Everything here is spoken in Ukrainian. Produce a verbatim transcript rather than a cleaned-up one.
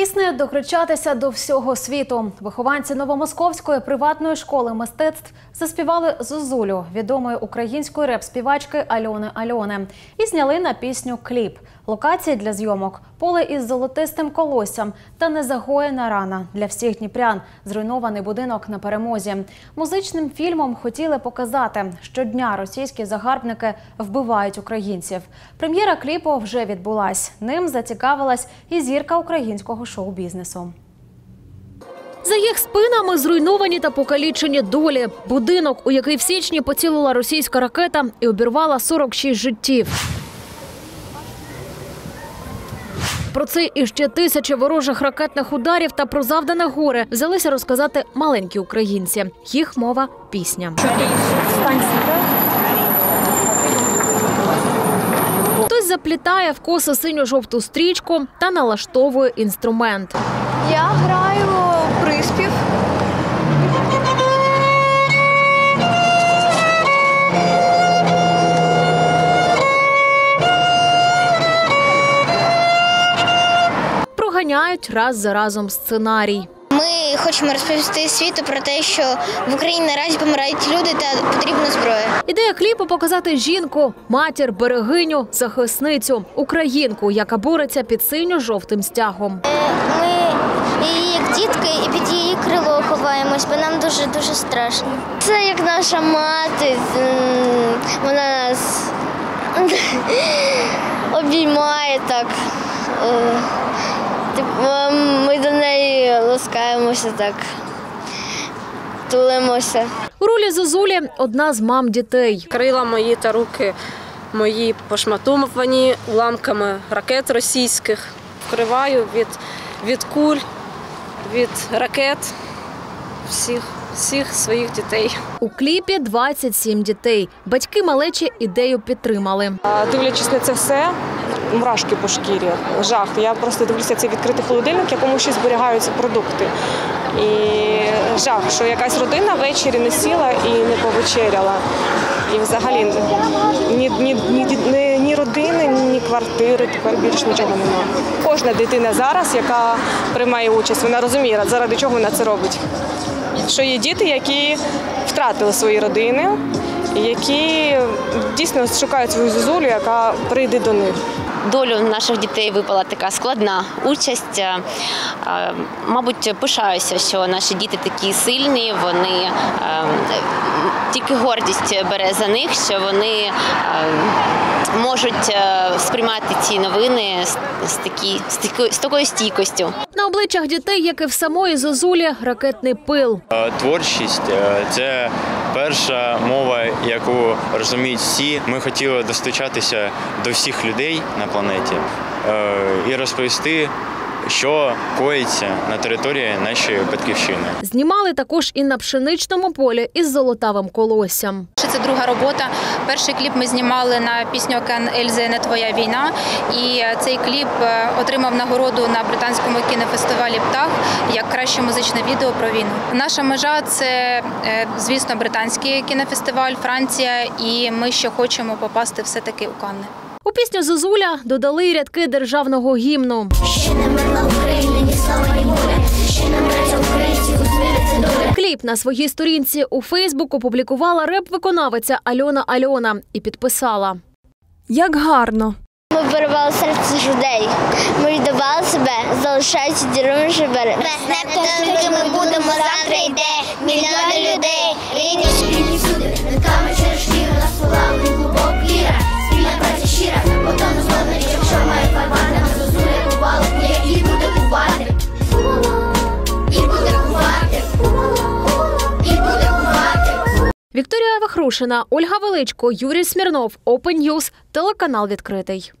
Пісни докричатися до всього світу. Вихованці Новомосковської приватної школи мистецтв заспівали «Зозулю» відомої української реп-співачки Альони Альони і зняли на пісню кліп. Локації для зйомок – поле із золотистим колоссям та незагоєна рана для всіх дніпрян – зруйнований будинок на Перемозі. Музичним фільмом хотіли показати – щодня російські загарбники вбивають українців. Прем'єра кліпу вже відбулась. Ним зацікавилась і зірка українського шоу-бізнесу. За їх спинами зруйновані та покалічені долі. Будинок, у який в січні поцілила російська ракета і обірвала сорок шість життів. Про це і ще тисячі ворожих ракетних ударів та про завдане горе взялися розказати маленькі українці. Їх мова – пісня. Хтось заплітає в коси синьо-жовту стрічку та налаштовує інструмент. Я граю приспів. Проганяють раз за разом сценарій. Ми хочемо розповісти світу про те, що в Україні наразі помирають люди та потрібна зброя. Ідея кліпу – показати жінку, матір, берегиню, захисницю, українку, яка бореться під синьо-жовтим стягом. Ми її як дітки і під її крило ховаємось, бо нам дуже-дуже страшно. Це як наша мати, вона нас обіймає так. Ми до неї ласкаємося так, тулимося. У ролі Зозулі одна з мам дітей. Крила мої та руки мої пошматовані уламками ракет російських. Вкриваю від, від куль, від ракет всіх. всіх своїх дітей. У кліпі двадцять сім дітей. Батьки малечі ідею підтримали. Дивлячись на це все, мурашки по шкірі, жах. Я просто дивлюся, цей відкритий холодильник, в якому ще зберігаються продукти. І жах, що якась родина ввечері не сіла і не повечеряла. І взагалі ні, ні, ні, ні, ні родини, ні квартири, тепер більше нічого немає. Кожна дитина зараз, яка приймає участь, вона розуміє, заради чого вона це робить. Що є діти, які втратили свої родини, які дійсно шукають свою зозулю, яка прийде до них. Долю наших дітей випала така складна участь. Мабуть, пишаюся, що наші діти такі сильні, вони тільки гордість бере за них, що вони можуть сприймати ці новини з, такі, з, такі, з такою стійкостю. На обличчях дітей, як і в самої Зозулі, ракетний пил. Творчість – це перша мова, яку розуміють всі. Ми хотіли достучатися до всіх людей на планеті і розповісти, що коїться на території нашої батьківщини. Знімали також і на пшеничному полі із золотавим колоссям. Це друга робота. Перший кліп ми знімали на пісню «Океан Ельзи, не твоя війна». І цей кліп отримав нагороду на британському кінофестивалі «Птах» як краще музичне відео про війну. Наша межа – це, звісно, британський кінофестиваль, Франція, і ми ще хочемо попасти все-таки у Канни. У пісню «Зозуля» додали й рядки державного гімну. Кліп на своїй сторінці у Фейсбук опублікувала реп-виконавиця Альона Альона і підписала: «Як гарно! Ми виривали серце людей, ми віддавали себе, залишаючи дірами живе. Без нептажники ми будемо, завтра йде мільйони людей. Рідні шкільні суди, нитками через шкіру, на словами глибок ліра. Спільна праця щира, потім згодна, якщо має фарбати, на зозуля купала, як її буде купати. Вікторія Вахрушина, Ольга Величко, Юрій Смірнов, Open News, телеканал «Відкритий».